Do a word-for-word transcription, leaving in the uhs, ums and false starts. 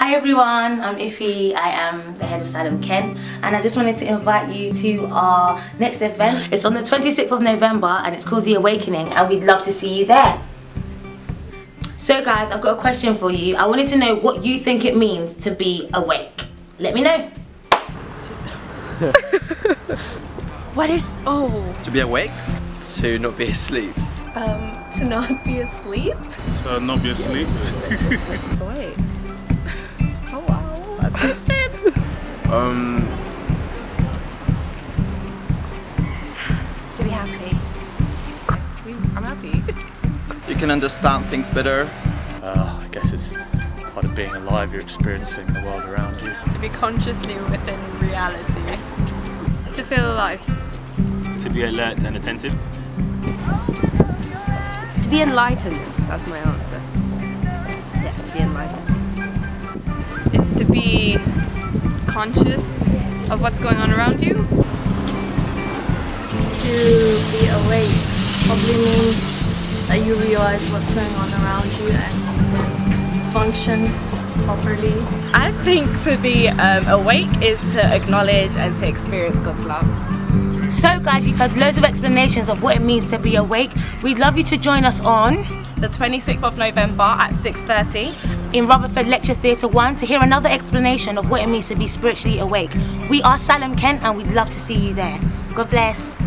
Hi everyone, I'm Iffy, I am the head of Salem Kent, and I just wanted to invite you to our next event. It's on the twenty-sixth of November and it's called The Awakening, and we'd love to see you there. So guys, I've got a question for you. I wanted to know what you think it means to be awake. Let me know. What is, oh. To be awake? To not be asleep. Um, to not be asleep? To not be asleep. Wait. Oh wow, that's question. Um. To be happy. I'm happy. You can understand things better. Uh, I guess it's part of being alive, you're experiencing the world around you. To be consciously within reality. To feel alive. To be alert and attentive. To be enlightened, that's my answer. Yeah, to be enlightened. It's to be conscious of what's going on around you. To be awake probably means that you realise what's going on around you and function properly. I think to be um, awake is to acknowledge and to experience God's love. So guys, you've heard loads of explanations of what it means to be awake. We'd love you to join us on the twenty-sixth of November at six thirty in Rutherford Lecture Theatre One to hear another explanation of what it means to be spiritually awake. We are Salem Kent and we'd love to see you there. God bless.